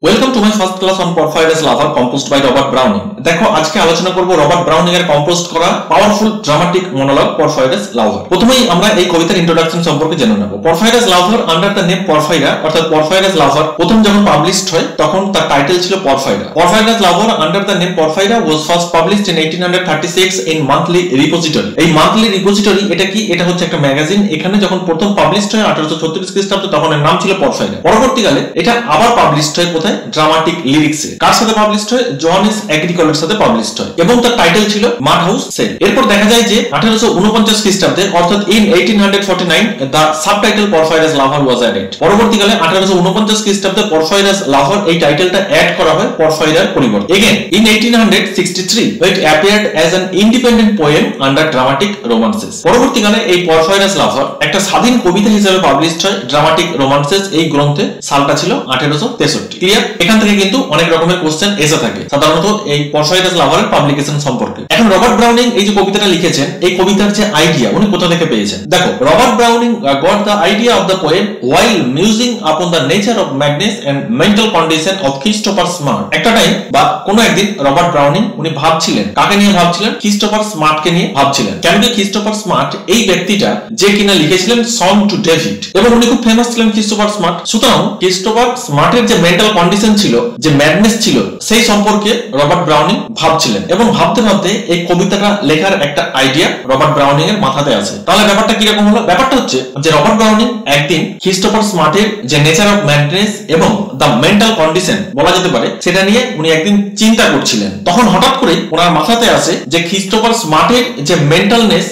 Welcome to my first class on Porphyria's Lover composed by Robert Browning. দেখো আজকে আলোচনা করব রবার্ট ব্রাউনিং এর কম্পোজ করা powerful dramatic monologue Porphyria's Lover. প্রথমেই আমরা এই কবিতার ইন্ট্রোডাকশন সম্পর্কে জেনে নেব। Porphyria's Lover under the name Porphyria অর্থাৎ Porphyria's Lover প্রথম যখন পাবলিশড হয় তখন তার টাইটেল ছিল Porphyria. Porphyria's Lover under the name Porphyria was first published in 1836 in Monthly Repository. এই Monthly Repository এটা কি? এটা হচ্ছে একটা ম্যাগাজিন। এখানে যখন প্রথম পাবলিশড হয় 1836 খ্রিস্টাব্দে তখন এর নাম ছিল Porphyria. পরবর্তীকালে এটা আবার পাবলিশড হয় Dramatic Lyrics এ কার সাথে পাবলিশড হয় জনস এগ্রিকলের সাথে পাবলিশড হয় এবং তার টাইটেল ছিল মাড হাউস সেল। এরপর দেখা যায় যে 1849 খ্রিস্টাব্দে অর্থাৎ in 1849 the subtitle Porphyria's Lover was added. পরবর্তীকালে 1849 খ্রিস্টাব্দে Porphyria's Lover এই টাইটেলটা অ্যাড করা হয় Porphyria's পরিবর্তে। Again in 1863 it appeared as an independent poem under Dramatic Romances. পরবর্তীকালে এই Porphyria's Lover একটা স্বাধীন কবিতা হিসেবে পাবলিশড হয় Dramatic Romances এই গ্রন্থে সালটা ছিল 1863। এখান থেকে কিন্তু অনেক রকমের কোশ্চেন এসে থাকে সাধারণত এই Porphyria's Lover এর পাবলিকেশন সম্পর্কে। এখন রবার্ট ব্রাউনিং এই যে কবিতাটা লিখেছেন এই কবিতার যে আইডিয়া উনি কোথা থেকে পেয়েছেন? দেখো Robert Browning got the idea of the poem while musing upon the nature of madness and mental condition of Christopher Smart. একটা টাইম বা কোনো একদিন রবার্ট ব্রাউনিং উনি ভাবছিলেন, কাকে নিয়ে ভাবছিলেন? Christopher Smart কে নিয়ে ভাবছিলেন। কেন কি Christopher Smart এই ব্যক্তিটা যে কিনা লিখেছিলেন Song to David এবং উনি খুব ফেমাস ছিলেন Christopher Smart। সুতরাং Christopher Smart এর যে মেন্টাল কন্ডিশন ছিল যে ম্যাডনেস ছিল সেই সম্পর্কে রবার্ট ব্রাউনিং ভাবছিলেন এবং ভাবতে ভাবতে এই কবিতাটা লেখার একটা আইডিয়া রবার্ট ব্রাউনিং এর মাথাতে আছে। তাহলে ব্যাপারটা কি রকম হলো? ব্যাপারটা হচ্ছে যে রবার্ট ব্রাউনিং একদিন ক্রিস্টোফার স্মার্টের যে নেচার অফ ম্যাডনেস এবং দ্য মেন্টাল কন্ডিশন বলা যেতে পারে সেটা নিয়ে উনি একদিন চিন্তা করছিলেন। তখন হঠাৎ করে ওনার মাথাতে আসে যে ক্রিস্টোফার স্মার্টের যে মেন্টালনেস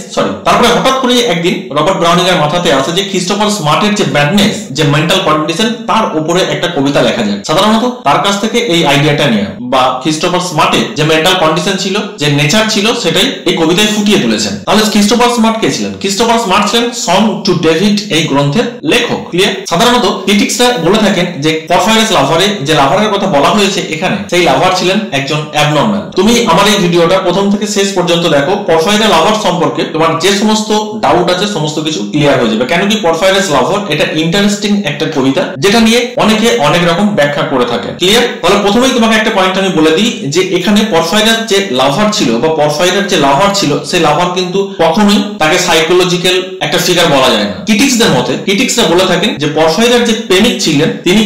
তারপরে হঠাৎ করে একদিন রবার্ট ব্রাউনিং এর মাথাতে আসে যে ক্রিস্টোফার স্মার্টের যে ম্যাডনেস যে মেন্টাল কন্ডিশন তার উপরে একটা কবিতা লেখা যায়। সাধারণত তার কাছ থেকে এই আইডিয়াটা নিয়ে বা ক্রিস্টোফার স্মার্টের যে মেন্টাল কন্ডিশন ছিল যে নেচার ছিল সেটাই এই কবিতায় ফুটিয়ে তুলেছেন। তাহলে ক্রিস্টোফার স্মার্ট কে ছিলেন? ক্রিস্টোফার স্মার্ট ছিলেন সং টু ডেভিড এই গ্রন্থের লেখক। ক্লিয়ার? সাধারণত ক্রিটিক্সরা বলে থাকেন যে Porphyria's Lover এ যে লাভারের কথা বলা হয়েছে এখানে সেই লাভার ছিলেন একজন অ্যাবনরমাল। তুমি আমার এই ভিডিওটা প্রথম থেকে শেষ পর্যন্ত দেখো, Porphyria's Lover সম্পর্কে তোমার যে সমস্ত ডাউট আছে সমস্ত কিছু ক্লিয়ার হয়ে যাবে। কেন কি Porphyria's Lover এটা ইন্টারেস্টিং একটা কবিতা যেটা নিয়ে অনেকে অনেক রকম ব্যাখ্যা করে থাকে। ক্লিয়ার? তাহলে প্রথমেই তোমাকে একটা পয়েন্ট আমি বলে দিই যে এখানে Porphyria's যে লাভার ছিল বা Porphyria's যে লাভার ছিল সেই লাভার কিন্তু কখনোই তাকে সাইকোলজিক্যাল একটা ফিগার বলা যায় না। ক্রিটিক্সদের মতে ক্রিটিক্সরা বলে থাকেন যে Porphyria's যে প্রেমিক ছিলেন তিনি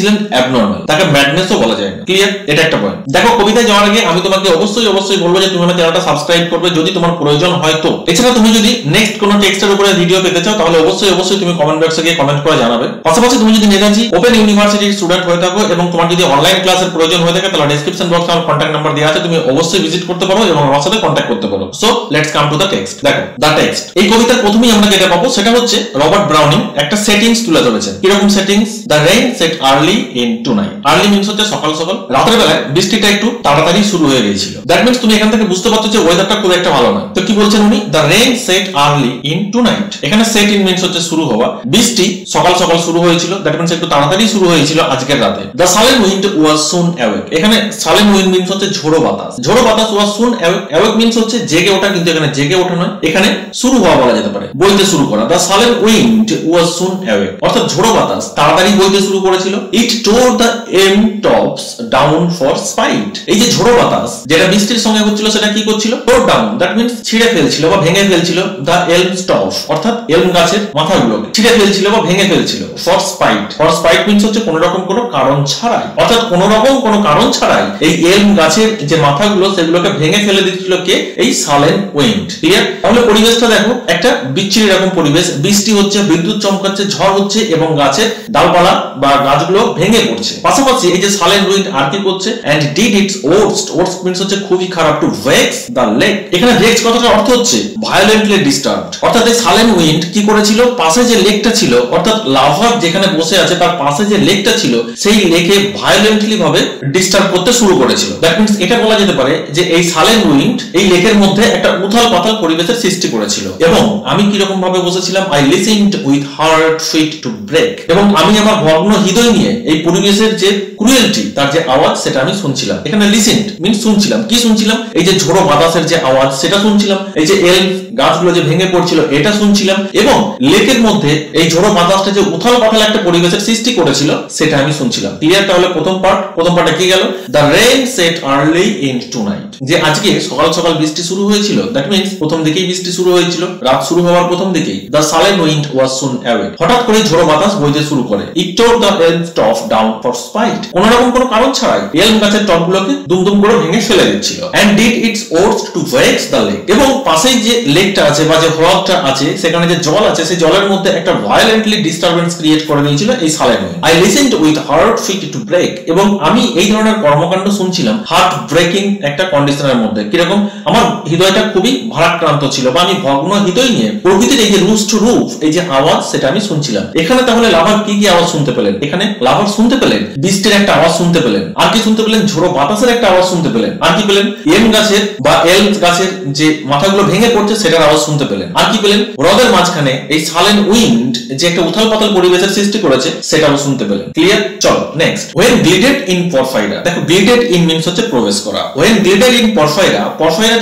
ছিলেন অ্যাবনরমাল, তাকে ম্যাডনেসও বলা যায় না। ক্লিয়ার? এটা একটা পয়েন্ট। দেখো কবিতায় যাওয়ার আগে আমি তোমাকে অবশ্যই বলবো যে তুমি আমার চ্যানেলটা সাবস্ক্রাইব করবে যদি তোমার প্রয়োজন হয়। তো এছাড়া তুমি যদি নেক্সট কোনো টেক্সটের উপরে ভিডিও পেতে চাও তাহলে অবশ্যই তুমি কমেন্ট বক্সে গিয়ে কমেন্ট করে জানাবে। পাশাপাশি তুমি যদি নেতাজি ওপেন ইউনিভার্সিটির স্টুডেন্ট হয়ে থাকো এবং তোমার যদি অনলাইন ক্লাসের প্রয়োজন হয়ে থাকে তাহলে ডেসক্রিপশন বক্সে আমার কন্ট্যাক্ট নাম্বার দেওয়া আছে, তুমি অবশ্যই ভিজিট করতে পারো এবং আমার সাথে কন্ট্যাক্ট করতে পারো। So let's come to the text. দেখো দ্য টেক্সট এই কবিতার প্রথমেই আমরা যেটা পাবো সেটা হচ্ছে রবার্ট ব্রাউনিং একটা সেটিংস তুলে ধরেছেন। কিরকম settings? The rain set early in tonight. Early means হচ্ছে সকাল সকাল, রাতের বেলায় বৃষ্টিটা একটু তাড়াতাড়ি শুরু হয়ে গিয়েছিল। দ্যাট মিনস তুমি এখান থেকে বুঝতে পারছো যে ওয়েদারটা খুব একটা ভালো নয়। তো কি বলছেন উনি? The rain set early in tonight. এখানে সেট ইন মিনস হচ্ছে শুরু হওয়া, বৃষ্টি সকাল সকাল শুরু হয়েছিল দ্যাট মিনস একটু তাড়াতাড়ি শুরু হয়েছিল আজকের রাতে। The sullen wind was soon awake. এখানে সালেন উইন্ড মিনস হচ্ছে ঝোড়ো বাতাস, ঝোড়ো বাতাস was soon awake. Awake means হচ্ছে জেগে ওঠা, কিন্তু এখানে জেগে ওঠা নয়, এখানে শুরু হওয়া বলা যেতে পারে, বইতে শুরু করা। The sullen wind was soon awake অর্থাৎ ঝোড়ো বাতাস তাড়াতাড়ি বইতে শুরু করেছিল। It tore the elm tops down for spite. এই যে ঝোড়ো বাতাস যেটা বৃষ্টির সঙ্গে হচ্ছিল সেটা কি করছিল? টোর ডাউন দ্যাট মিনস ছিঁড়ে ফেলছিল বা ভেঙে ফেলছিল। দ্য এলম টপ অর্থাৎ এলম গাছের মাথাগুলোকে ছিঁড়ে ফেলছিল বা ভেঙে ফেলছিল। For spite, for spite means হচ্ছে কোনো রকম কোনো কারণ ছাড়াই, অর্থাৎ কোন রকম কোনো কারণ ছাড়াই এই এলম গাছের যে মাথাগুলো সেগুলোকে ভেঙে ফেলে দিচ্ছিল কে? এই সালেন উইন্ড। ক্লিয়ার? তাহলে পরিবেশটা দেখো একটা বিচ্ছিরি রকম পরিবেশ, বৃষ্টি হচ্ছে, বিদ্যুৎ চমকাচ্ছে, ঝড় হচ্ছে এবং গাছের ডালপালা বা গাছগুলো ভেঙে পড়ছে। পাশাপাশি এই যে সালেন উইন্ড আর কি করছে? And did its worst, worst means হচ্ছে খুবই খারাপ। টু ভেক্স দ্য লেক, এখানে ভেক্স কথাটার অর্থ হচ্ছে ভায়োলেন্টলি ডিস্টার্বড, অর্থাৎ এই সালেন উইন্ড কি করেছিল? পাশে যে লেকটা ছিল অর্থাৎ লাভার যেখানে বসে আছে তার পাশে যে লেকটা ছিল সেই লেকে ভায়োলেন্টলি ভাবে ডিস্টার্ব করতে শুরু করেছিল। দ্যাট মিনস এটা বলা যেতে পারে যে এই সালেন উইন্ড এই লেকের মধ্যে একটা উথাল পাথাল পরিবেশের সৃষ্টি করেছিল। এবং আমি কিরকম ভাবে বসেছিলাম? I listened with heart fit to break, এবং আমি আমার ভগ্ন হৃদয় নিয়ে এই পরিবেশের যে cruelty তার যে আওয়াজ সেটা আমি শুনছিলাম এখানে লিসেন্ড মিন্স শুনছিলাম কি শুনছিলাম এই যে ঝড়ো বাতাসের যে আওয়াজ সেটা শুনছিলাম এই যে এল গাছগুলো যে ভেঙে পড়ছিল এটা শুনছিলাম এবং লেকের মধ্যে এই ঝড়ো বাতাসটা যে উথাল পাথাল একটা পরিবেশের সৃষ্টি করেছিল সেটা আমি শুনছিলাম ক্লিয়ার তাহলে প্রথম পার্টটা কি গেল the rain set early in tonight যে আজকে সকাল সকাল বৃষ্টি শুরু হয়েছিল দ্যাট মিন্স প্রথম দিকেই বৃষ্টি শুরু হয়েছিল রাত শুরু হওয়ার প্রথম দিকেই the sullen wind was soon awake হঠাৎ করে ঝড়ো বাতাস বইতে শুরু করে ইট টোর দ্য এলম টপ ডাউন ফর স্পাইট কোনো রকম কোনো কারণ ছাড়াই এলম গাছের টপগুলোকে দুমদুম করে ভেঙে ফেলে দিচ্ছিল and did its worst to vex the lake এবং পাশেই যে লেকটা আছে বা যে হ্রদটা আছে সেখানে যে জল আছে সেই জলের মধ্যে একটা ভায়োলেন্টলি ডিস্টারবেন্স ক্রিয়েট করে দিয়েছিল এই sullen wind I listened with heart fit to break এবং আমি এই ধরনের কর্মকাণ্ড শুনছিলাম হার্ট ব্রেকিং একটা কন্ডিশনের মধ্যে কিরকম আমার হৃদয়টা খুবই ভারাক্রান্ত ছিল বা আমি ভগ্ন হৃদয় নিয়ে প্রকৃতির এই যে রুষ্ট রূপ এই যে আওয়াজ সেটা আমি শুনছিলাম এখানে তাহলে লাভার কি কি আওয়াজ শুনতে পেলেন এখানে লাভার শুনতে পেলেন বৃষ্টির একটা আওয়াজ শুনতে পেলেন আর কি শুনতে পেলেন ঝোড়ো বাতাসের একটা আওয়াজ শুনতে পেলেন আর কি পেলেন এম গাছের বা এল গাছের যে মাথাগুলো ভেঙে পড়ছে সেটার আওয়াজ শুনতে পেলেন আর কি পেলেন হ্রদের মাঝখানে এই সালেন উইন্ড যে একটা উথাল পাতাল পরিবেশের সৃষ্টি করেছে সেটাও শুনতে পেলেন ক্লিয়ার চলো next when glided in Porphyria দেখো গ্লিডেড ইন মিন্স হচ্ছে প্রবেশ করা ওয়েন গ্লিডেড ইন পরফাইরা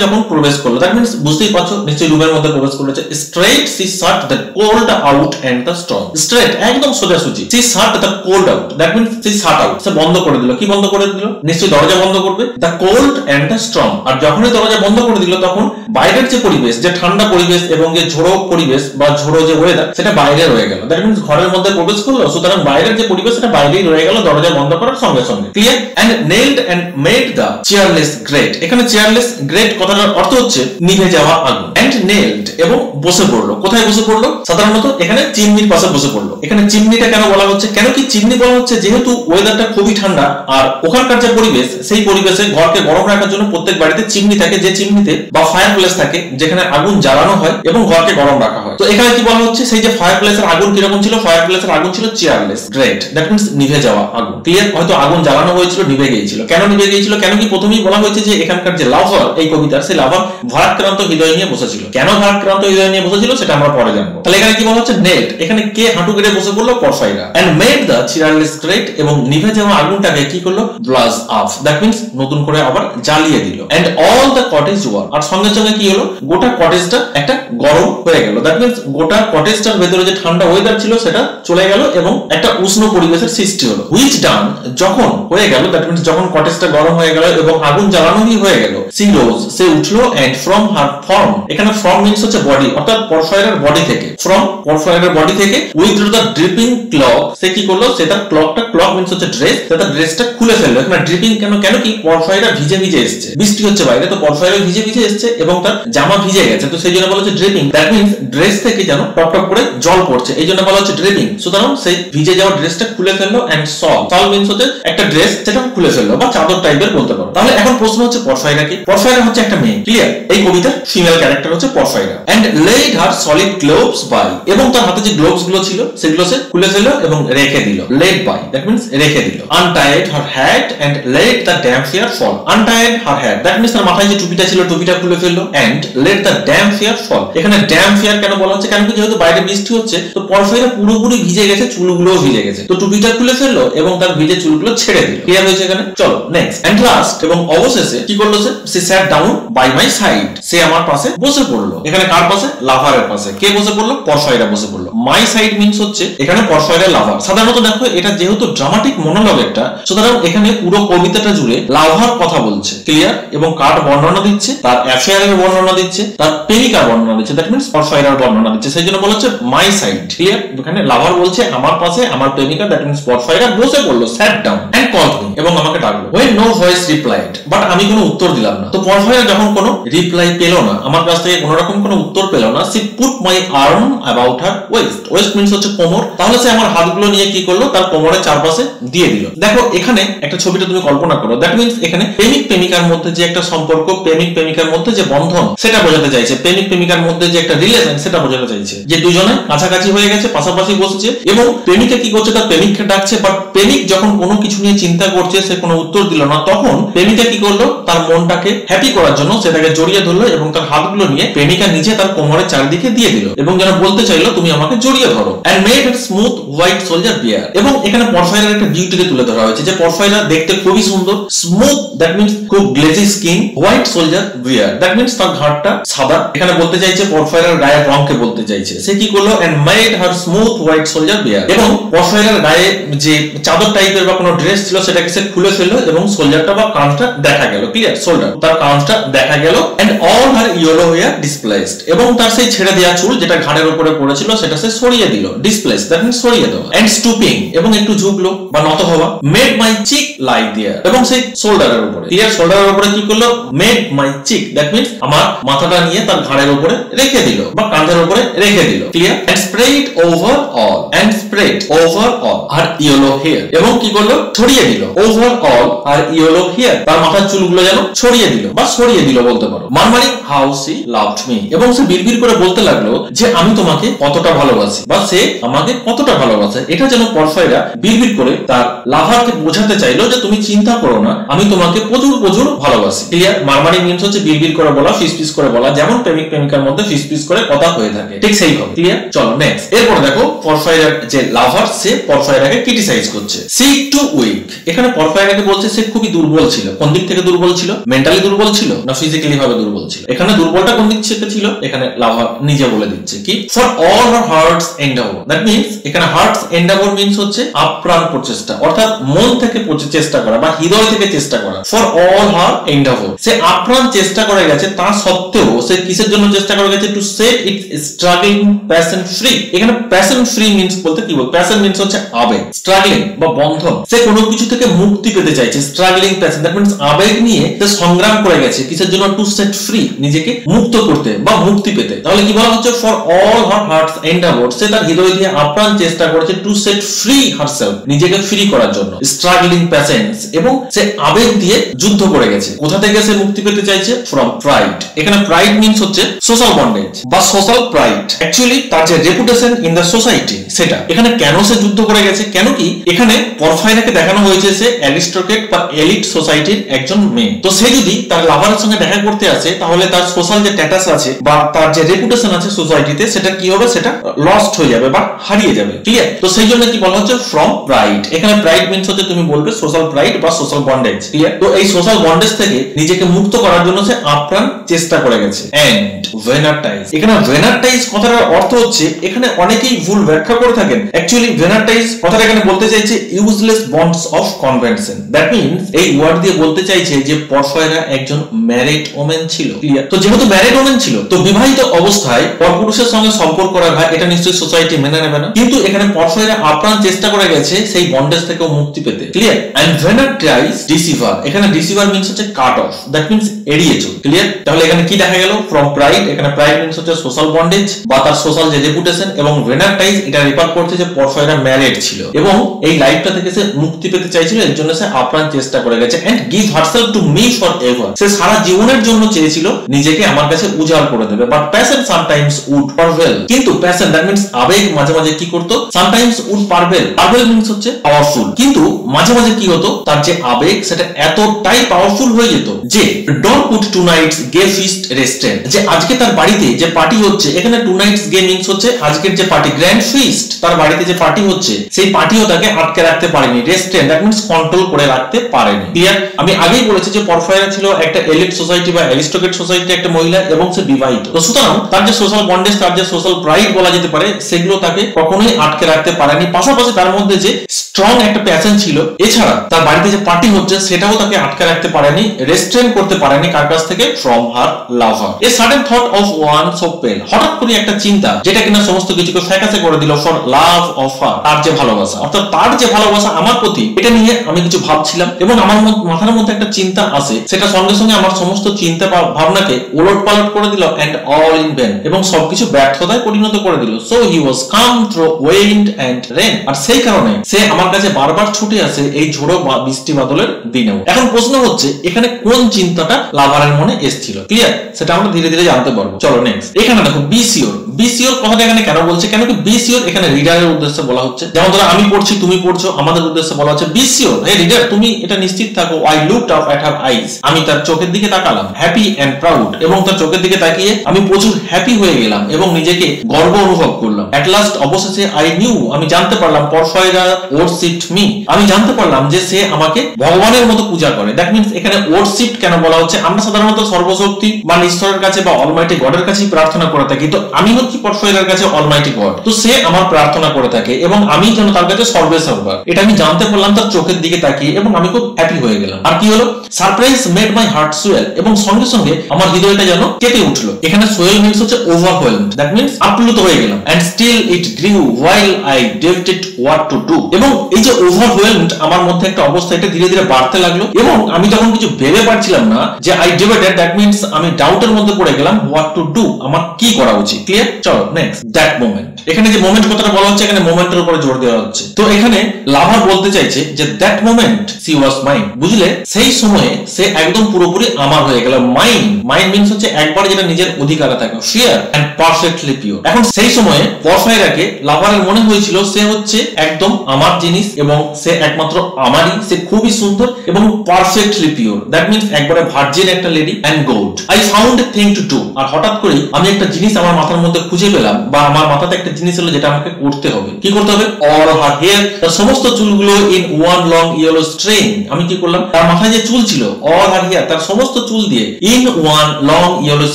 যখন প্রবেশ করলো দ্যাট মিন্স বুঝতেই পারছো নিশ্চয়ই রুমের মধ্যে প্রবেশ করেছে straight she shut the cold out and the storm straight একদম সোজাসুজি she shut the cold out that means she shut out সে বন্ধ করে দিল কি বন্ধ করে দিল নিশ্চয়ই দরজা বন্ধ করবে the cold and the storm আর যখনই দরজা বন্ধ করে দিল তখন বাইরের যে পরিবেশ যে ঠান্ডা পরিবেশ এবং যে ঝোড়ো পরিবেশ বা ঝোড়ো যে ওয়েদার সেটা বাইরে রয়ে গেল দ্যাট মিন্স ঘরের মধ্যে প্রবেশ করলো সুতরাং বাইরের যে পরিবেশ সেটা বাইরেই রয়ে গেল দরজা বন্ধ করার সঙ্গে সঙ্গে clear and kneeled and made the cheerless grate এখানে চেয়ারলেস গ্রেট কথাটার অর্থ হচ্ছে নিভে যাওয়া আগুন এন্ড নেইলড এবং বসে পড়লো কোথায় বসে পড়লো সাধারণত এখানে চিমনির পাশে বসে পড়লো এখানে চিমনিটা কেন বলা হচ্ছে কেন কি চিমনি বলা হচ্ছে যেহেতু ওয়েদারটা খুবই ঠান্ডা আর ওখানকার যে পরিবেশ সেই পরিবেশে ঘরকে গরম রাখার জন্য প্রত্যেক বাড়িতে চিমনি থাকে যে চিমনিতে বা ফায়ার প্লেস থাকে যেখানে আগুন জ্বালানো হয় এবং ঘরকে গরম রাখা হয় তো এখানে কি বলা হচ্ছে সেই যে ফায়ার প্লেসের আগুন কিরকম ছিল ফায়ার প্লেসের আগুন ছিল চেয়ারলেস গ্রেট দ্যাট মিন্স নিভে যাওয়া আগুন ক্লিয়ার হয়তো আগুন জ্বালানো হয়েছিল নিভে গিয়েছিল কেন নিভে গিয়েছিল কেন কি প্রথমেই বলা হয়েছে যে এখানকার যে লাভার এই কবিতার সেই লাভার ভারাক্রান্ত হৃদয় নিয়ে বসেছিল কেন ভারাক্রান্ত হৃদয় নিয়ে বসেছিল সেটা আমরা পরে জানবো তাহলে এখানে কি বলা হচ্ছে নেট এখানে কে হাঁটু গেড়ে বসে পড়লো Porphyria and made the cheerless grate এবং নিভে যাওয়া আগুনটাকে কি করলো ব্লাস আপ দ্যাট মিন্স নতুন করে আবার জ্বালিয়ে দিল and all the cottage warm আর সঙ্গে সঙ্গে কি হলো গোটা কটেজটা একটা গরম হয়ে গেল দ্যাট মিন্স গোটা কটেজটার ভেতরে যে ঠান্ডা ওয়েদার ছিল সেটা চলে গেল এবং একটা উষ্ণ পরিবেশের সৃষ্টি হলো হুইচ ডান যখন হয়ে গেল দ্যাট মিন্স যখন কটেজটা গরম হয়ে গেল এবং আগুন জ্বালানোই হয়ে গেল সি রোজ সে উঠলো এন্ড ফ্রম হার ফর্ম এখানে ফর্ম মিন্স হচ্ছে বডি অর্থাৎ পরফাইরার বডি থেকে ফ্রম পরফাইরার বডি থেকে উইথড্র দ্য ড্রিপিং ক্লক সে কি করলো সে তার ক্লকটা ক্লক মিন্স হচ্ছে ড্রেস সে তার ড্রেসটা খুলে ফেললো এখানে ড্রিপিং কেন কেন কি পরফাইরা ভিজে ভিজে এসছে বৃষ্টি হচ্ছে বাইরে তো পরফাইরা ভিজে ভিজে এসছে এবং তার জামা ভিজে গেছে তো সেই জন্য বলা হচ্ছে ড্রিপিং দ্যাট মিন্স ড্রেস থেকে যেন টপ টপ করে জল পড়ছে এই জন্য বলা হচ্ছে ড্রিপিং সুতরাং সেই ভিজে যাওয়া ড্রেসটা খুলে ফেললো এন্ড সল মিন্স হচ্ছে একটা ড্রেস সেটা খুলে ফেললো বা চাদর টাইপের বলতে পারো তাহলে এখন প্রশ্ন হচ্ছে পরফাইরা কি পরফাইরা হচ্ছে একটা মেয়ে ক্লিয়ার এই কবিতার ফিমেল ক্যারেক্টার হচ্ছে Porphyria and laid her soiled gloves by এবং তার হাতে যে গ্লোভস গুলো ছিল সেগুলো সে খুলে ফেললো এবং রেখে দিল লেড বাই দ্যাট মিন্স রেখে দিল untied her hat and let the damp hair fall untied her hat that means তার মাথায় যে টুপিটা ছিল টুপিটা খুলে ফেললো and let the damp hair fall এখানে ড্যাম্প হেয়ার কেন বলা হচ্ছে কারণ যেহেতু বাইরে বৃষ্টি হচ্ছে তো পরফাইরা পুরোপুরি ভিজে গেছে চুলগুলোও ভিজে গেছে তো টুপিটা খুলে ফেললো এবং তার ভিজে চুলগুলো ছেড়ে দিল ক্লিয়ার হয়েছে এখানে চলো নেক্সট এন্ড লাস্ট এবং অবশেষে কি করলো সে sat down by my side সে আমার পাশে বসে পড়লো এখানে কার পাশে লাভারের পাশে কে বসে পড়লো পরফাইরা বসে পড়লো মাই সাইড মিন্স হচ্ছে এখানে পরফাইরা লাভার সাধারণত দেখো এটা যেহেতু ড্রামাটিক মনোলগ একটা সুতরাং এখানে পুরো কবিতাটা জুড়ে লাভার কথা বলছে ক্লিয়ার এবং কার বর্ণনা দিচ্ছে তার অ্যাফেয়ারের বর্ণনা দিচ্ছে তার প্রেমিকার বর্ণনা দিচ্ছে দ্যাট মিন্স পরফাইরার বর্ণনা দিচ্ছে সেই জন্য বলা হচ্ছে মাই সাইড ক্লিয়ার এখানে লাভার বলছে আমার পাশে আমার প্রেমিকা দ্যাট মিন্স পরফাইরা বসে পড়লো sat down and call me এবং আমাকে ডাকলো when no voice replied but আমি কোনো উত্তর দিলাম না তো পরফাইরা যখন কোনো রিপ্লাই পেলো না আমার কাছ থেকে কোনো রকম কোনো উত্তর পেলো না সে put my arm about her waist waist means হচ্ছে কোমর তাহলে সে আমার হাতগুলো নিয়ে কি করলো তার কোমরের চারপাশে দিয়ে দিল দেখো এখানে একটা ছবিটা তুমি কল্পনা করো দ্যাট মিন্স এখানে প্রেমিক প্রেমিকার মধ্যে যে একটা সম্পর্ক প্রেমিক প্রেমিকার মধ্যে যে বন্ধন সেটা বোঝাতে চাইছে প্রেমিক প্রেমিকার মধ্যে যে একটা রিলেশন সেটা বোঝাতে চাইছে যে দুজনে কাছাকাছি হয়ে গেছে পাশাপাশি বসেছে এবং প্রেমিকা কি করছে তার প্রেমিককে ডাকছে বাট প্রেমিক যখন কোনো কিছু নিয়ে চিন্তা করছে সে কোনো উত্তর দিল না না, তখন প্রেমিকা কি করলো, তার মনটাকে হ্যাপি করার জন্য সেটাকে জড়িয়ে ধরলো এবং তার হাতগুলো নিয়ে প্রেমিকা নিজে তার কোমরের চারদিকে দিয়ে দিল এবং যেন বলতে চাইলো তুমি আমাকে জড়িয়ে ধরো। And made it smooth white shoulder bare. এবং এখানে পরফাইরার একটা বিউটিকে তুলে ধরা হয়েছে যে পরফাইরা দেখতে খুবই সুন্দর, স্মুথ দ্যাট মিনস খুব glazy skin, white shoulder bare that means তার ঘাটটা সাদা। এখানে বলতে চাইছে পরফাইরার গায়ের রঙকে বলতে চাইছে। সে কি করলো, and made her smooth white shoulder bare. এবং পরফাইরার গায়ে যে চাদর টাইপের বা কোনো ড্রেস ছিল সেটাকে সে খুলে ফেললো এবং সোলজারটা বা কাঁচটা দেখা গেল, ক্লিয়ার সোলজার তার কাঁচটা দেখা গেল। And all her yellow hair displaced. এবং তার সেই ছেড়ে দেওয়া চুল যেটা ঘাড়ের উপরে পড়েছিল সেটা সে সরিয়ে দিল, ডিসপ্লেস দ্যাট মিনস সরিয়ে দেওয়া। এন্ড স্টুপিং এবং একটু ঝুঁকলো বা নত হওয়া। মেড মাই চিক লাই দেয়ার, এবং সেই শোল্ডারের উপরে, ক্লিয়ার শোল্ডারের উপরে কি করলো, made my cheek that means আমার মাথাটা নিয়ে তার ঘাড়ের উপরে রেখে দিল বা কাঁধের উপরে রেখে দিল, clear. And spread over all, and spread over all her yellow hair. এবং কি করলো, ছড়িয়ে দিল over all her yellow hair, তার মাথার চুলগুলো যেন ছড়িয়ে দিল বা সরিয়ে দিল বলতে পারো। Murmuring how she loved me, এবং সে বিড়বিড় করে বলতে লাগলো যে আমি তোমাকে কতটা ভালোবাসি বা সে আমাকে কতটা ভালোবাসে। এটা যেন পরফাইরা বিড়বিড় করে তার লাভারকে বোঝাতে চাইলো যে তুমি চিন্তা করো না, আমি তোমাকে প্রচুর প্রচুর ভালোবাসি, ক্লিয়ার। মারমারিং মিন্স হচ্ছে বিড়বিড় করে বলা, ফিসফিস করে বলা, যেমন প্রেমিক প্রেমিকার মধ্যে ফিসফিস করে কথা হয়ে থাকে, ঠিক সেইভাবে, ক্লিয়ার। চলো নেক্সট। এরপর দেখো পরফাইরার যে লাভার সে পরফাইরাকে ক্রিটিসাইজ করছে। সিক টু উইক, এখানে পরফাইরাকে বলছে সে খুবই দুর্বল ছিল। কোন দিক থেকে দুর্বল ছিল, মেন্টালি দুর্বল ছিল না ফিজিক্যালি ভাবে দুর্বল ছিল, এখানে দুর্বলটা কোন দিক থেকে ছিল এখানে লাভার নিজে বলে দিচ্ছে। কি for all her hertz endeavour that means এখানে হার্টস এন্ডাভর মিনস হচ্ছে আপ্রাণ প্রচেষ্টা, অর্থাৎ মন থেকে চেষ্টা করা বা হৃদয় থেকে চেষ্টা করা। ফর অল হার এন্ডাভর, সে আপ্রাণ চেষ্টা করে গেছে, তা সত্ত্বেও সে কিসের জন্য চেষ্টা করে গেছে, to set it struggling passion free. এখানে প্যাশন ফ্রি মিনস বলতে কি বল, প্যাশন মিনস হচ্ছে আবেগ, স্ট্রাগলিং বা বন্ধন, সে কোনো কিছু থেকে মুক্তি পেতে চাইছে, স্ট্রাগলিং প্যাশন দ্যাট মিনস আবেগ নিয়ে সে সংগ্রাম করে গেছে কিসের জন্য, টু সেট ফ্রি নিজেকে মুক্ত করতে বা মুক্তি পেতে। তাহলে কি বলা হচ্ছে, for all her hertz endeavour, সে তার হৃদয় দিয়ে আপ্রাণ চেষ্টা করেছে টু সেট ফ্রি হারসেলফ, নিজেকে ফ্রি করার জন্য, স্ট্রাগলিং প্যাশনস এবং সে আবেগ দিয়ে যুদ্ধ করে গেছে। কোথা থেকে সে মুক্তি পেতে চাইছে, ফ্রম প্রাইড। এখানে প্রাইড মিনস হচ্ছে সোশ্যাল বন্ডেজ বা সোশ্যাল প্রাইড, অ্যাকচুয়ালি তার যে রেপুটেশন ইন দ্য সোসাইটি সেটা। এখানে কেন সে যুদ্ধ করে গেছে, কেন কি এখানে পরফাইরাকে দেখানো হয়েছে সে অ্যারিস্টোক্রেট বা এলিট সোসাইটির একজন মেয়ে, তো সে যদি তার লাভারের সঙ্গে দেখা করতে আসে তাহলে তার সোশ্যাল যে স্ট্যাটাস আছে বা তার যে রেপুটেশন আছে সোসাইটিতে সেটা কি হবে, সেটা লস্ট হয়ে যাবে বা হারিয়ে যাবে, ক্লিয়ার। তো সেই জন্য কি বলা হচ্ছে, ফ্রম প্রাইড। এখানে প্রাইড মিনস হচ্ছে তুমি বলবে সোশ্যাল প্রাইড বা সোশ্যাল বন্ডেজ, ক্লিয়ার। তো এই সোশ্যাল বন্ডেজ থেকে নিজেকে মুক্ত করার জন্য সে আপ্রাণ চেষ্টা করে গেছে। এন্ড ভেনারটাইজ, এখানে ভেনারটাইজ কথাটার অর্থ হচ্ছে, এখানে অনেকেই ভুল ব্যাখ্যা করে থাকেন, অ্যাকচুয়ালি ভেনারটাইজ কথাটা এখানে বলতে চাইছে useless bonds of convention, that means এই ওয়ার্ড দিয়ে বলতে চাইছে যে পরফাইরা একজন ম্যারিড ওমেন ছিল, ক্লিয়ার। তো যেহেতু ম্যারিড ওমেন ছিল তো বিবাহিত অবস্থায় পরপুরুষের সঙ্গে সম্পর্ক রাখা এটা নিশ্চয়ই সোসাইটি মেনে নেবে না, কিন্তু এখানে পরফাইরা আপ্রাণ চেষ্টা করে গেছে সেই বন্ডেজ থেকে মুক্তি পেতে, ক্লিয়ার। এন্ড ভেনারটাইজ ডিসিভার, এখানে ডিসিভার মিনস হচ্ছে কাট অফ দ্যাট মিনস এড়িয়ে চল, ক্লিয়ার। তাহলে এখানে কি দেখা গেল, ফ্রম প্রাইড, এখানে প্রাইড মিনস হচ্ছে সোশ্যাল বন্ডেজ বা তার সোশ্যাল যে রেপুটেশন, এবং ভেনারটাইজ এটা রিফার করছে যে পরফাইরা ম্যারিড ছিল এবং এই লাইফটা থেকে সে মুক্তি পেতে চাইছিল, এর জন্য সে আপ্রাণ চেষ্টা করে গেছে। And give herself to me for ever, সে সারা জীবনের জন্য চেয়েছিল নিজেকে আমার কাছে উজাড় করে দেবে, but passion sometimes would prevail, কিন্তু প্যাশন দ্যাট মিনস আবেগ মাঝে মাঝে কি করতো, sometimes would prevail, prevail means হচ্ছে পাওয়ারফুল, কিন্তু মাঝে মাঝে কি হতো তার যে আবেগ সেটা এতটাই পাওয়ারফুল হয়ে যেত যে don't put two Knights gay feast restraint, যে আজকে তার বাড়িতে যে পার্টি হচ্ছে, এখানে টু নাইটস গে মিনস হচ্ছে আজকের যে পার্টি, গ্র্যান্ড ফিস্ট তার বাড়িতে যে পার্টি হচ্ছে সেই পার্টিও তাকে আটকে রাখতে পারেনি, রেস্টেন্ট দ্যাট মিনস কন্ট্রোল করে রাখতে পারেনি, ক্লিয়ার। আমি আগেই বলেছি যে পরফাইরা ছিল একটা এলিট সোসাইটি বা অ্যারিস্টোক্রেট সোসাইটি একটা মহিলা এবং সে বিবাহিত, তো সুতরাং তার যে সোশ্যাল বন্ডেজ, তার যে সোশ্যাল প্রাইড বলা যেতে পারে, সেগুলো তাকে কখনোই আটকে রাখতে পারেনি। পাশাপাশি তার মধ্যে যে স্ট্রং একটা প্যাশন ছিল, এছাড়া তার বাড়িতে যে পার্টি হচ্ছে সেটাও তাকে আটকে রাখতে পারেনি, রেস্ট্রেন করতে পারেনি কার কাছ থেকে, from her lover. A sudden thought of one so pen, হঠাৎ করে একটা চিন্তা যেটা কিনা সমস্ত কিছুকে ফ্যাকাসে করে দিল, ফর লাভ অফ হার, তার যে ভালোবাসা, অর্থাৎ তার যে ভালোবাসা আমার প্রতি, এটা নিয়ে আমি কিছু ভাবছিলাম এবং আমার মাথার মধ্যে একটা চিন্তা আসে, সেটা সঙ্গে সঙ্গে আমার সমস্ত চিন্তা বা ভাবনাকে ওলট পালট করে দিল, এন্ড অল ইন ভেন, এবং সবকিছু ব্যর্থতায় পরিণত করে দিল। So he was come through wind and rain, আর সেই কারণে সে আমার কাছে বারবার ছুটে আসে এই ঝোড়ো বা বৃষ্টি বাদলের দিনেও। এখন প্রশ্ন হচ্ছে এখানে কোন চিন্তাটা লাভারের মনে এসেছিল, ক্লিয়ার, সেটা আমরা ধীরে ধীরে জানতে পারবো। চলো নেক্সট। এখানে দেখো বি সিওর, বি সিওর কথাটা এখানে কেন বলছে, কেন কি বি সিওর এখানে রিডারের উদ্দেশ্যে বলা হচ্ছে। যেমন ধরো আমি পড়ছি, তুমি পড়ছো, আমাদের উদ্দেশ্যে বলা হচ্ছে বি সিওর, হে রিডার তুমি এটা নিশ্চিত থাকো। I looked up at her eyes, আমি তার চোখের দিকে তাকালাম, হ্যাপি এন্ড প্রাউড, এবং তার চোখের দিকে তাকিয়ে আমি প্রচুর হ্যাপি হয়ে গেলাম এবং নিজেকে গর্ব অনুভব করলাম। এট লাস্ট, অবশেষে আই নিউ, আমি জানতে পারলাম, পরফয়রা ওয়ারশিপড মি, আমি জানতে পারলাম যে সে আমাকে ভগবানের মতো পূজা করে। দ্যাট মিন্স এখানে ওয়ারশিপড কেন বলা হচ্ছে, আমরা সাধারণত সর্বশক্তি বা ঈশ্বরের কাছে বা অলমাইটি গডের কাছে প্রার্থনা করে থাকি, তো আমি হচ্ছি পরফয়রার কাছে অলমাইটি গড, তো সে আমার প্রার্থনা করে থাকে এবং আমি যেন তার কাছে সর্বেসর্বা, এটা আমি জানতে পারলাম তার চোখের দিকে তাকিয়ে এবং আমি খুব হ্যাপি হয়ে গেলাম। আর কি হলো, surprise made my heart swell, এবং সঙ্গে সঙ্গে আমার হৃদয়টা যেন কেঁপে উঠলো। এখানে সোয়েল মিন্স হচ্ছে ওভারওয়েলমড, দ্যাট মিন্স আপ্লুত হয়ে গেলাম। And still it grew while I didn't what to do, এবং এই যে ওভারওয়েলমড আমার মধ্যে একটা অবস্থা, এটা ধীরে ধীরে বাড়তে লাগলো এবং আমি যখন কিছু ভেবে পারছিলাম না যে আই ডিবেটেড, দ্যাট মিন্স আমি ডাউটের মধ্যে পড়ে গেলাম হোয়াট টু ডু, আমার কি করা উচিত। ক্লিয়ার, চলো নেক্সট। দ্যাট মোমেন্ট, এখানে যে মোমেন্ট কথাটা বলা হচ্ছে এখানে মোমেন্টের উপরে জোর দেওয়া হচ্ছে। তো এখানে লাভার বলতে চাইছে যে that moment she was mine, বুঝলে সেই সময়ে সে একদম পুরোপুরি আমার হয়ে গেল। মাইন, মাইন মিন্স হচ্ছে একবার যেটা নিজের অধিকারে থাকে, ফিয়ার এন্ড পারফেক্টলি পিওর। এখন সেই সময়ে পরফয়রাকে লাভারের মনে হয়েছিল সে হচ্ছে একদম আমার জিনিস এবং সে একমাত্র আমারই, সে খুবই সুন্দর এবং পারফেক্টলি পিওর, দ্যাট মিন্স একবারে ভার্জিন একটা lady and gold. I found a thing to do, আর হঠাৎ করে আমি একটা জিনিস আমার মাথার মধ্যে খুঁজে পেলাম, বা আমার মাথাতে একটা জিনিস হলো যেটা আমাকে করতে হবে। কি করতে হবে, অল হার হেয়ার, তার সমস্ত চুলগুলো in one long yellow string, আমি কি করলাম, তার মাথায় যে চুল ছিল অল হার হেয়ার, তার সমস্ত চুল দিয়ে in one long yellow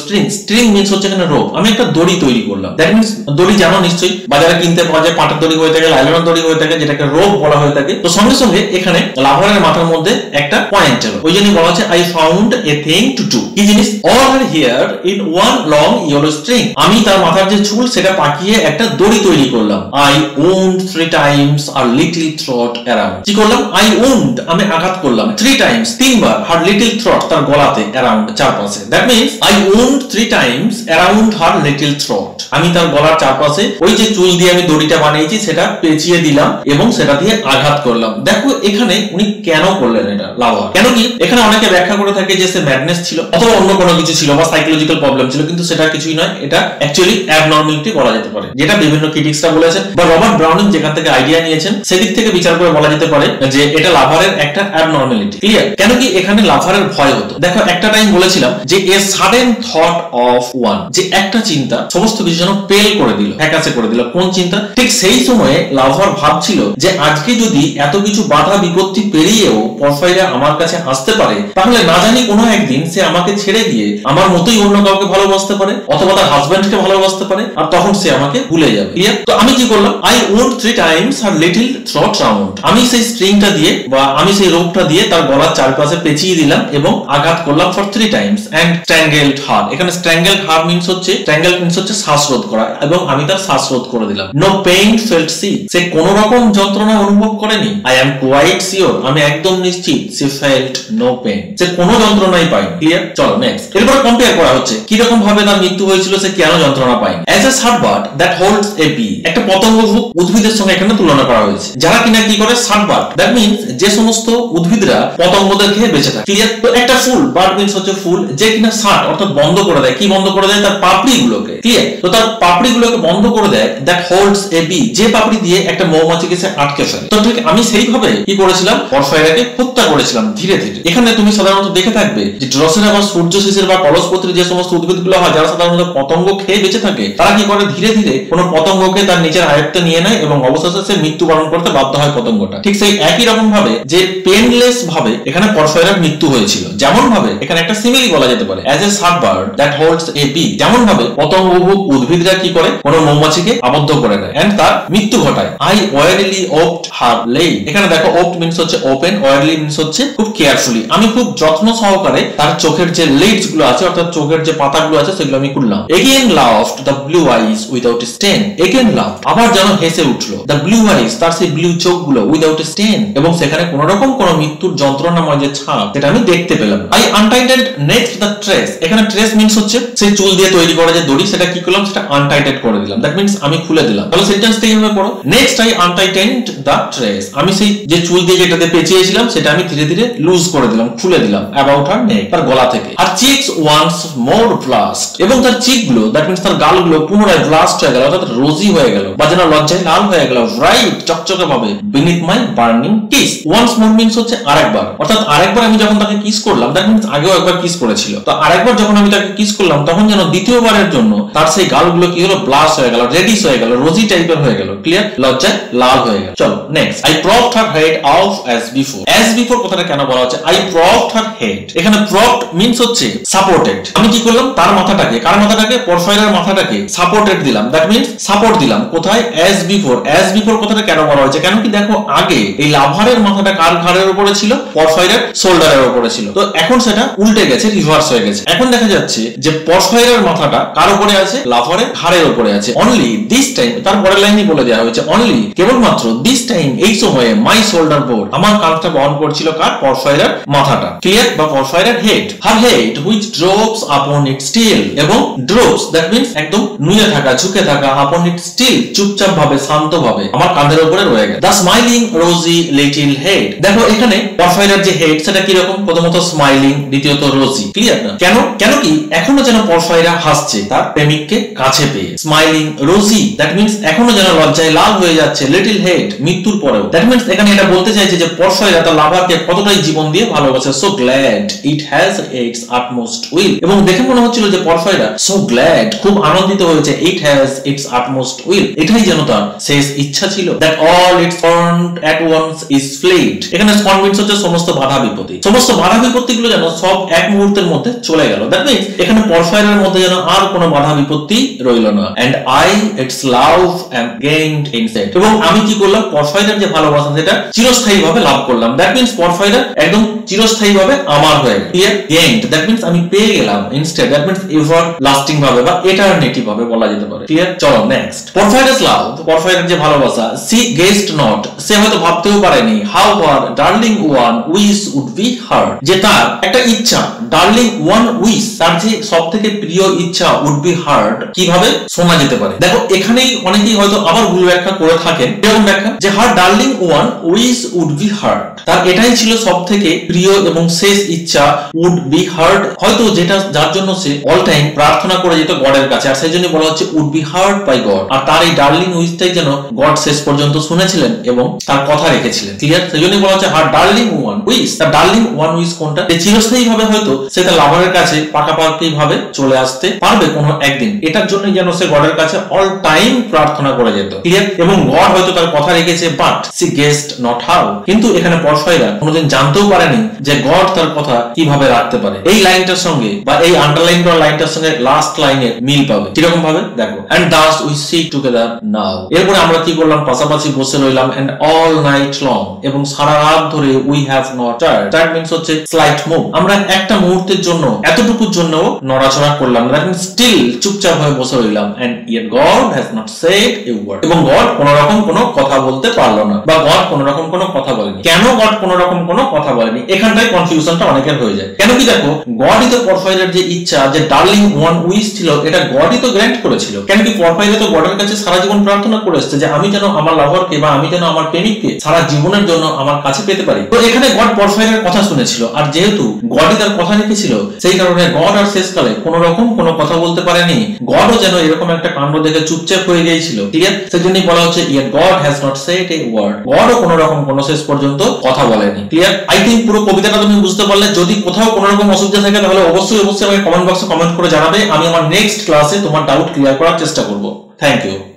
string, string means হচ্ছে এখানে রোপ, আমি একটা দড়ি তৈরি করলাম। দ্যাট মিন্স দড়ি জানো নিশ্চয়ই বাজারে কিনতে পাওয়া যায়, পাটের দড়ি হয়ে থাকে, লাইলনের দড়ি হয়ে থাকে, যেটাকে রোপ বলা হয়ে থাকে। তো সঙ্গে সঙ্গে এখানে লাভারের মাথার মধ্যে একটা পয়েন্ট এলো, ওই জন্য বলা হচ্ছে I found a thing to do, এই জিনিস all her hair in one long yellow string, আমি তার মাথার যে চুল সেটা পাকিয়ে একটা দড়ি তৈরি করলাম। I wound three times her little throat around, কি করলাম, আই ওন্ড আমি আঘাত করলাম থ্রি টাইমস, তিনবার, হার লিটল থ্রট তার গলাতে, অ্যারাউন্ড চারপাশে, that means I wound three times around her little throat, আমি তার গলার চারপাশে ওই যে চুল দিয়ে আমি দড়িটা বানিয়েছি সেটা পেঁচিয়ে দিলাম এবং সেটা দিয়ে আঘাত করলাম। দেখো এখানে উনি কেন করলেন এটা লাভা, কেন কি এখানে অনেকে ব্যাখ্যা করে থাকে যে সে ম্যাডনেস ছিল অথবা অন্য কোনো কিছু ছিল বা সাইকোলজিক্যাল প্রবলেম ছিল, কিন্তু সেটা কিছুই নয়, এটা অ্যাকচুয়ালি অ্যাবনর্মালিটি বলা যেতে পারে, যেটা বিভিন্ন ক্রিটিক্সরা বলেছেন বা রবার্ট ব্রাউনিং যেখান থেকে আইডিয়া নিয়েছেন সেদিক থেকে বিচার করে বলা যেতে পারে যে এটা লাভারের একটা অ্যাবনর্মালিটি। ক্লিয়ার, কেন কি এখানে লাভারের ভয় হতো। দেখো একটা টাইম বলেছিলাম যে a sudden thought of one, যে একটা চিন্তা সমস্ত কিছু যেন পেল করে দিল, ফ্যাকাসে করে দিল। কোন চিন্তা, ঠিক সেই সময়ে লাভার ভাবছিল যে আজকে যদি এত কিছু বাধা বিপত্তি পেরিয়েও পরফয়রা আমার কাছে আসতে পারে, তাহলে না জানি কোনো একদিন সে আমাকে ছেড়ে দিয়ে আমার মতোই অন্য কাউকে ভালোবাসতে পারে অথবা তার হাজবেন্ডকে ভালোবাসতে পারে, আর তখন সে আমাকে ভুলে যাবে। ক্লিয়ার, তো আমি কি করলাম, I wound three times her little throat round, আমি সেই স্ট্রিংটা দিয়ে বা আমি সেই রোপটা দিয়ে তার গলার চারপাশে পেঁচিয়ে দিলাম এবং আঘাত করলাম for three times and strangled her, এখানে স্ট্র্যাঙ্গেলড হার মিন্স হচ্ছে, স্ট্র্যাঙ্গেলড মিন্স হচ্ছে শ্বাসরোধ করা, এবং আমি তার শ্বাসরোধ করে দিলাম। নো পেইন ফেল্ট, সি সে কোনো রকম যন্ত্রণা অনুভব করেনি। আই এম কোয়াইট সিওর, আমি একদম নিশ্চিত সে ফেল্ট নো পেইন, সে কোনো যন্ত্রণাই পায়নি। ক্লিয়ার, চলো নেক্সট। এরপর কম্পেয়ার করা হচ্ছে কি রকম ভাবে তার মৃত্যু হয়েছিল, সে কেন যন্ত্রণা পায়নি। As a shut bud that holds a bee, একটা পতঙ্গভুক উদ্ভিদের সঙ্গে এখানে তুলনা করা হয়েছে, যারা কিনা কি করে শার্টবার্ড, দ্যাট মিন্স যে সমস্ত উদ্ভিদরা পতঙ্গদের খেয়ে বেঁচে থাকে। ক্লিয়ার, তো একটা ফুল, বার্ড মিন্স হচ্ছে ফুল, যে কিনা শার্ট অর্থাৎ বন্ধ করে দেয়, কি বন্ধ করে দেয়, তার পাপড়িগুলোকে। ক্লিয়ার, তো তার পাপড়িগুলোকে বন্ধ করে দেয়, দ্যাট হোল্ডস এ বি, যে পাপড়ি দিয়ে একটা মৌমাছিকে সে আটকে ফেলে। তো ঠিক আমি সেইভাবে কি করেছিলাম, পরফয়রাকে হত্যা করেছিলাম ধীরে ধীরে। এখানে তুমি সাধারণত দেখে থাকবে যে ড্রসেরা বা সূর্যশিশির বা কলসপত্রী, যে সমস্ত উদ্ভিদগুলো হয় যারা সাধারণত পতঙ্গ খেয়ে বেঁচে থাকে, তারা কি করে ধীরে ধীরে কোনো পতঙ্গকে তার নিজের আয়ত্তে নিয়ে নেয় এবং অবশেষে সে মৃত্যুবরণ করতে বাধ্য হয় পতঙ্গটা। ঠিক সেই একই রকম ভাবে যে পেনলেস ভাবে এখানে পরফয়রার মৃত্যু হয়েছিল, যেমন ভাবে এখানে একটা সিমিলি বলা যেতে পারে, as a shut bud that holds a bee, যেমন ভাবে পতঙ্গভুক উদ্ভিদরা কি করে কোনো মৌমাছিকে আবদ্ধ করে নেয় এন্ড তার মৃত্যু ঘটায়। আই ওয়ারিলি ওপড হার লেগ, এখানে দেখো ওপড মিন্স হচ্ছে ওপেন, ওয়ারিলি মিন্স হচ্ছে খুব কেয়ারফুলি, আমি খুব যত্ন সহকারে তার চোখের যে লিডস গুলো আছে অর্থাৎ চোখের যে পাতাগুলো আছে সেগুলো আমি খুললাম। Again laughed the blue eyes without stain, again laugh, আবার যেন হেসে উঠলো দ্য ব্লু আইজ, তার সেই ব্লু চোখগুলো উইদাউট স্টেন, এবং সেখানে কোন রকম কোন মৃত্যুর যন্ত্রণাময় যে ছাপ সেটা আমি দেখতে পেলাম। I untightened next the tress, এখানে ট্রেস মিন্স হচ্ছে সেই চুল দিয়ে তৈরি করা যে দড়ি, সেটা কি করলাম, সেটা আনটাইটেড করে দিলাম, দ্যাট মিন্স আমি খুলে দিলাম। তাহলে সেন্টেন্স থেকে এভাবে পড়ো, next I untightened the tress, আমি সেই যে চুল দিয়ে যেটাতে পেঁচিয়েছিলাম সেটা আমি ধীরে ধীরে লুজ করে দিলাম, খুলে দিলাম অ্যাবাউট হার নেক, তার গলা থেকে। আর চিকস ওয়ান্স মোর ব্লাস্ট, এবং তার চিকগুলো দ্যাট মিন্স তার গা লাল গুলো পুনরায় ব্লাস্ট হয়ে গেল, অর্থাৎ রোজি হয়ে গেল, বাজনা লজ্জায় লাল হয়ে গেল, রাইট চকচকে ভাবে beneath my burning kiss. Once more means হচ্ছে আরেকবার, অর্থাৎ আরেকবার আমি যখন তাকে কিস করলাম, দ্যাট মিন্স আগেও একবার কিস করেছিল, তো আরেকবার যখন আমি তাকে কিস করলাম তখন যেন দ্বিতীয়বারের জন্য তার সেই গালগুলো কি হলো, ব্লাস্ট হয়ে গেল, রেডিশ হয়ে গেল, রোজি টাইপের হয়ে গেল, ক্লিয়ার, লজ্জায় লাল হয়ে গেল। চলো next, I propped her head of as before. As before কথাটা কেন বলা হচ্ছে, আই প্রপড হার হেড, এখানে প্রপড মিন্স হচ্ছে সাপোর্টেড। আমি কি করলাম, তার মাথাটাকে, কার মাথাটাকে, পরফাইরার মাথাটাকে সাপোর্টেড দিলাম, দ্যাট মিন্স সাপোর্ট দিলাম কোথায়, অ্যাজ বিফোর। অ্যাজ বিফোর কথাটা কেন বলা হয়েছে, কেন কি দেখো আগে এই লাভারের মাথাটা কার ঘাড়ের উপরে ছিল, পরফাইরার শোল্ডারের উপরে ছিল, তো এখন সেটা উল্টে গেছে, রিভার্স হয়ে গেছে। এখন দেখা যাচ্ছে যে পরফাইরার মাথাটা কার উপরে আছে, লাভারের ঘাড়ের উপরে আছে। অনলি দিস টাইম, তার পরের লাইনই বলে দেওয়া হয়েছে, অনলি কেবলমাত্র দিস টাইম এই সময়ে মাই শোল্ডার বোর্ড, আমার কাঁধটা বহন করছিল কার, পরফাইরার মাথাটা, ক্লিয়ার, বা পরফাইরার head. Her head which drops upon it still, এবং ড্রপস দ্যাট মিনস একদম নুয়ে থাকা, ঝুঁকে থাকা, আপন ইট স্টিল চুপচাপ ভাবে, শান্ত ভাবে আমার কাঁধের উপরে রয়ে গেল। The smiling rosy little head, দেখো এখানে পরফাইরার যে হেড সেটা কি রকম, প্রথমত স্মাইলিং, দ্বিতীয়ত রোজি, ক্লিয়ার না, কেন কেন কি এখনো যেন পরফাইরা হাসছে তার প্রেমিককে কাছে পেয়ে, স্মাইলিং রোজি দ্যাট মিনস এখনো যেন লজ্জায় লাল হয়ে যাচ্ছে, লিটিল হেড মৃত্যুর পরেও, দ্যাট মিনস এখানে এটা বলতে চাইছে যে পরফাইরা তার লাভারকে কতটাই জীবন দিয়ে ভালোবাসে, so glad it has its utmost will, এবং দেখে মনে হচ্ছিল যে পরফাইরা সো গ্ল্যাড, খুব আনন্দিত হয়েছে, it has its utmost will, এটাই যেন তার শেষ ইচ্ছা ছিল, that all its formed at once is fled, এখানে কনভিন্স হচ্ছে সমস্ত বাধা বিপত্তি, সমস্ত বাধা বিপত্তি গুলো যেন সব এক মুহূর্তের মধ্যে চলে গেল, দ্যাট মিনস এখানে পরফাইরার মধ্যে যেন আর কোনো বাধা বিপত্তি রইল না। And I its love am gained insight, এবং আমি কি করলাম, পরফাইরার যে ভালোবাসা সেটা চিরস্থায়ী ভাবে লাভ করলাম, দ্যাট মিনস পরফাইরা একদম চিরস্থায়ী ভাবে আমার হয়ে গেল, গেইনড দ্যাট মিনস আমি পেয়ে গেলাম, instead that means ever lasting ভাবে বা এটারনিটি ভাবে বলা যেতে পারে, ক্লিয়ার। চলো নেক্সট, পরফাইরাস লাভ, পরফাইরার যে ভালোবাসা, সি গেসড নট, সে হয়তো ভাবতেও পারেনি, how her darling one wish would be heard, যে তার একটা ইচ্ছা, ডার্লিং ওয়ান উইশ, তার যে সবথেকে প্রিয় ইচ্ছা উড বি হার্ড, কিভাবে শোনা যেতে পারে। দেখো এখানেই অনেকেই হয়তো আবার ভুল ব্যাখ্যা করে থাকেন, যেমন ব্যাখ্যা যে her darling one wish would be heard, তার এটাই ছিল সবথেকে প্রিয় এবং শেষ ইচ্ছা, উড বি হার্ড, হয়তো যেটা যার জন্য সে অল টাইম প্রার্থনা করে যেত গডের কাছে, আর সেই জন্য বলা হচ্ছে would be heard by God, আর তার এই ডার্লিং উইশটাই যেন গড শেষ পর্যন্ত শুনেছিলেন এবং তার কথা রেখেছিলেন, ক্লিয়ার, সেই জন্য বলা হচ্ছে হার ডার্লিং ওয়ান উইশ, তার ডার্লিং ওয়ান উইশ কোনটা, চিরস্থায়ী ভাবে হয়তো সে তার লাভারের কাছে পাকাপাকি ভাবে চলে আসতে পারবে কোনো একদিন, এটার জন্য যেন সে গডের কাছে অল টাইম প্রার্থনা করে যেত, ক্লিয়ার, এবং গড হয়তো তার কথা রেখেছে, but she guessed not how, কিন্তু এখানে পরশয়রা কোনোদিন জানতেও পারেনি যে গড তার কথা কিভাবে রাখতে পারে। এই লাইনটার সঙ্গে বা এই আন্ডারলাইন করা লাইনটার সঙ্গে লাস্ট লাইনের মিল পাবে, কিরকম ভাবে দেখো, and thus we sit together now, এরপরে আমরা কি করলাম, পাশাপাশি বসে রইলাম, এন্ড অল নাইট লং, এবং সারা রাত ধরে, we have not stirred, that means হচ্ছে স্লাইট মুভ, আমরা একটা মুহূর্তের জন্য, এতটুকুর জন্য নড়াচড়া করলাম, দ্যাট মিনস স্টিল চুপচাপ হয়ে বসে রইলাম, and yet God has not said a word, এবং গড কোনো রকম কোনো কথা বলতে পারলো না, বা গড কোনো রকম কোনো কথা বলেনি, কেন গড কোনো রকম কোনো কথা বলেনি, এখানটাই কনফিউশনটা অনেকের হয়ে যায়, কেন কি দেখো গডই তো পরফাইরার যে ইচ্ছা, যে ডার্লিং ওয়ান উইশ ছিল, এটা গডই তো গ্র্যান্ট করেছিল, কেন কি পরফাইরা তো গডের কাছে সারা জীবন প্রার্থনা করে আসছে যে আমি যেন আমার লাভারকে বা আমি যেন আমার প্রেমিককে সারা জীবনের জন্য আমার কাছে পেতে পারি, তো এখানে গড পরফাইরার কথা শুনেছিল, আর যেহেতু গডই তার কথা রেখেছিল সেই কারণে গড আর শেষকালে কোনো রকম কোনো কথা বলতে পারেনি, গডও যেন এরকম একটা কাণ্ড দেখে চুপচাপ হয়ে গিয়েছিল, ঠিক আছে, সেই জন্যই বলা হচ্ছে yet God has not said a word, গডও কোনো রকম কোনো শেষ পর্যন্ত কথা বলেনি, ক্লিয়ার। আই থিঙ্ক পুরো কবিতাটা তুমি বুঝতে পারলে, যদি কোথাও কোনো রকম অসুবিধা থাকে তাহলে অবশ্যই আমাকে কমেন্ট বক্সে কমেন্ট করে জানাবে, আমি আমার নেক্সট ক্লাসে তোমার ডাউট ক্লিয়ার করার চেষ্টা করব। Thank you.